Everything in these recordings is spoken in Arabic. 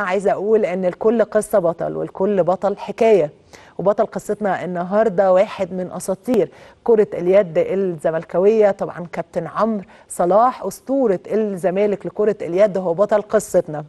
عايزه اقول ان الكل قصه بطل والكل بطل حكايه، وبطل قصتنا النهارده واحد من اساطير كره اليد الزملكاويه، طبعا كابتن عمرو صلاح اسطوره الزمالك لكره اليد هو بطل قصتنا.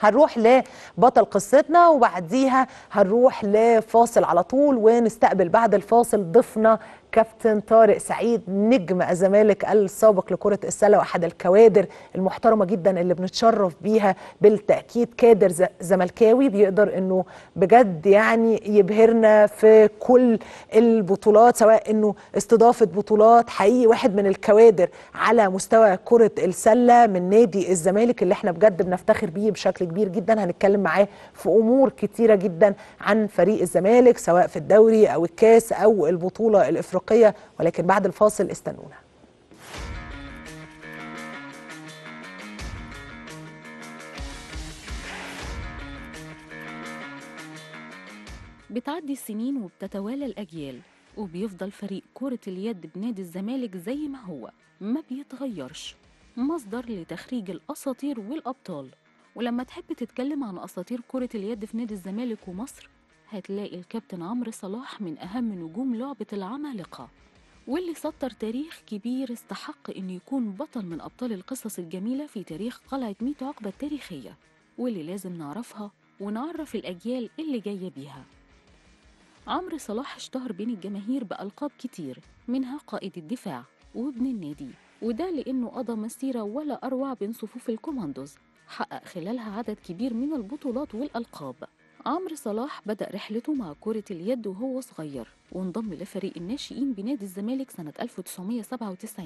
هنروح لبطل قصتنا وبعديها هنروح لفاصل على طول، ونستقبل بعد الفاصل ضيفنا كابتن طارق سعيد نجم الزمالك السابق لكرة السلة واحد الكوادر المحترمة جدا اللي بنتشرف بيها بالتأكيد، كادر زملكاوي بيقدر انه بجد يعني يبهرنا في كل البطولات، سواء انه استضافة بطولات، حقيقي واحد من الكوادر على مستوى كرة السلة من نادي الزمالك اللي احنا بجد بنفتخر بيه بشكل كبير جدا. هنتكلم معاه في امور كتيرة جدا عن فريق الزمالك سواء في الدوري او الكاس او البطولة الافريقية، ولكن بعد الفاصل استنونا. بتعدي السنين وبتتوالى الأجيال وبيفضل فريق كرة اليد بنادي الزمالك زي ما هو، ما بيتغيرش، مصدر لتخريج الأساطير والأبطال. ولما تحب تتكلم عن أساطير كرة اليد في نادي الزمالك ومصر هتلاقي الكابتن عمرو صلاح من أهم نجوم لعبة العمالقة، واللي سطر تاريخ كبير استحق إنه يكون بطل من أبطال القصص الجميلة في تاريخ قلعة 100 عقبة التاريخية، واللي لازم نعرفها ونعرف الأجيال اللي جاية بيها. عمرو صلاح اشتهر بين الجماهير بألقاب كتير، منها قائد الدفاع وابن النادي، وده لأنه قضى مسيرة ولا أروع بين صفوف الكوماندوز حقق خلالها عدد كبير من البطولات والألقاب. عمرو صلاح بدأ رحلته مع كرة اليد وهو صغير، وانضم لفريق الناشئين بنادي الزمالك سنة 1997،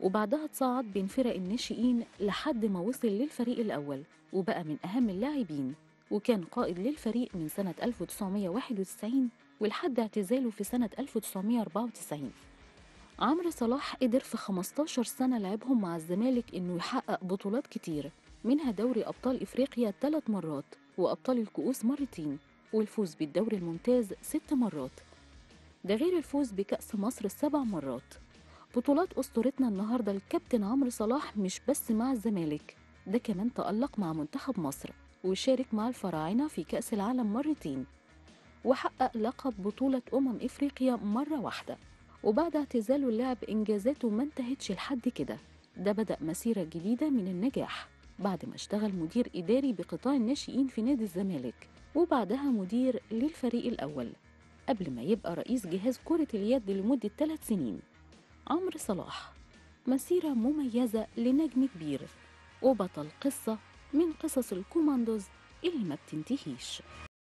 وبعدها اتصعد بين فرق الناشئين لحد ما وصل للفريق الأول وبقى من أهم اللاعبين، وكان قائد للفريق من سنة 1991 ولحد اعتزاله في سنة 1994. عمرو صلاح قدر في 15 سنة لعبهم مع الزمالك إنه يحقق بطولات كتير، منها دوري أبطال إفريقيا 3 مرات وأبطال الكؤوس 2 مرات والفوز بالدوري الممتاز 6 مرات، ده غير الفوز بكأس مصر 7 مرات. بطولات أسطورتنا النهاردة الكابتن عمرو صلاح مش بس مع الزمالك، ده كمان تألق مع منتخب مصر وشارك مع الفراعنة في كأس العالم 2 مرات، وحقق لقب بطولة إفريقيا 1 مرة. وبعد اعتزاله اللعب إنجازاته ما انتهتش لحد كده، ده بدأ مسيرة جديدة من النجاح بعد ما اشتغل مدير إداري بقطاع الناشئين في نادي الزمالك، وبعدها مدير للفريق الأول قبل ما يبقى رئيس جهاز كرة اليد لمدة 3 سنين. عمرو صلاح مسيرة مميزة لنجم كبير وبطل قصة من قصص الكوماندوز اللي ما بتنتهيش.